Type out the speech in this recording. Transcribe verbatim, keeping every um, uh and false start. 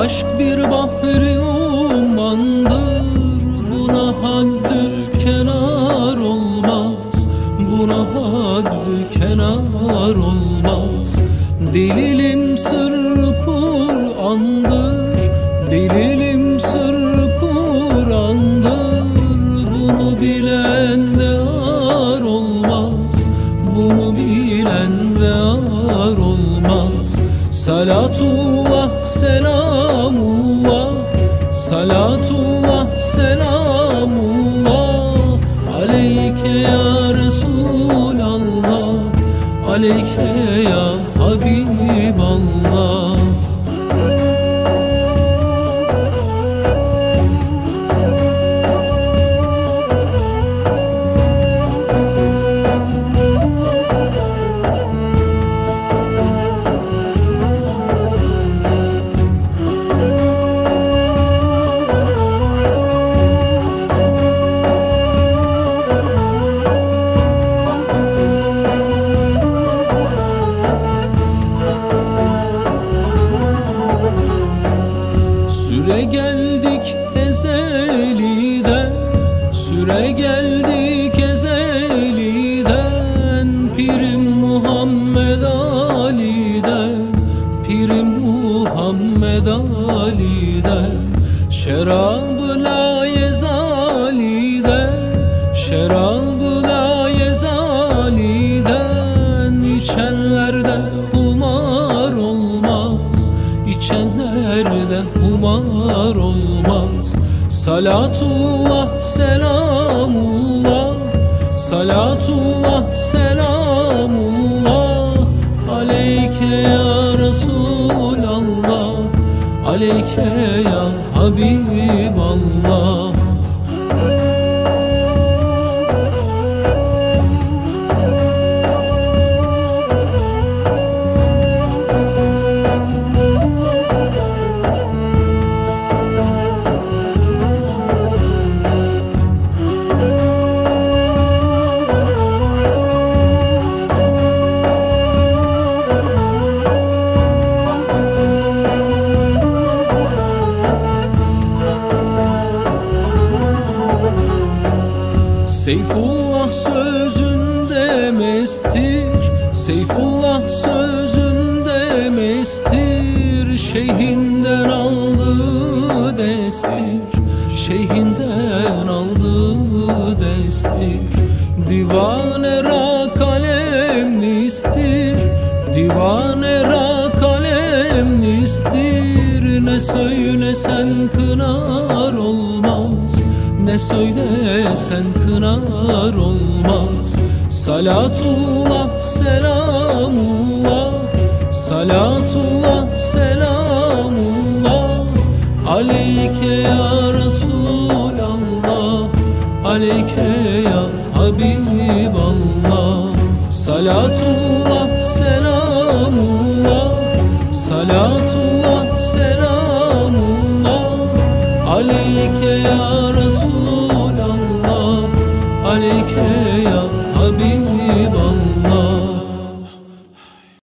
Aşk bir bahri ummandır, buna haddü kenar olmaz, buna haddü kenar olmaz. Delilim sırrı Kur'an'dır, delilim sırrı Kur'an'dır, bunu bilen de ar olmaz, bunu bilen de ar olmaz. Salatullah selamullah, salatullah selamullah aleyke ya Resulallah, aleyke ya Habiballah. Süre geldik ezeliden, süre geldik ezeliden, Pirim Muhammed Ali'den, Pirim Muhammed Ali'den. Şerab-ı la yezali'den, şerab-ı la yezali'den, içenlerde humar olmaz, içenlerde humar olmaz. Salatullah selamullah, salatullah selamullah aleyke ya Resulallah, aleyke ya Habiballah. Seyfullah sözünde mestir, Seyfullah sözünde mestir, şeyhinden aldığı destir, şeyhinden aldığı destir. Divane ra kalem nistir, divane ra kalem nistir, ne söylesen kınar olmaz, ne söylesen kınar olmaz. Salatullah selamullah, salatullah selamullah aleyke ya Resulallah, aleyke ya Habiballah. Salatullah selamullah, salatullah selamullah aleyke ya Resulallah, aleyke ya Habiballah.